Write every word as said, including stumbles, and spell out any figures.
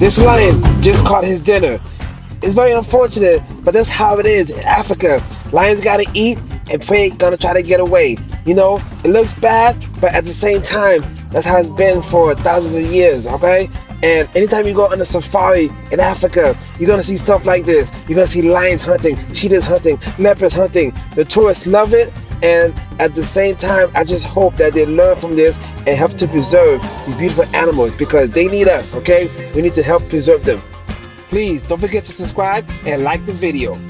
This lion just caught his dinner. It's very unfortunate, but that's how it is in Africa. Lions gotta eat and prey gonna try to get away. You know, it looks bad, but at the same time, that's how it's been for thousands of years, okay? And anytime you go on a safari in Africa, you're gonna see stuff like this. You're gonna see lions hunting, cheetahs hunting, leopards hunting. The tourists love it, and at the same time, I just hope that they learn from this and help to preserve these beautiful animals because they need us, okay? We need to help preserve them. Please don't forget to subscribe and like the video.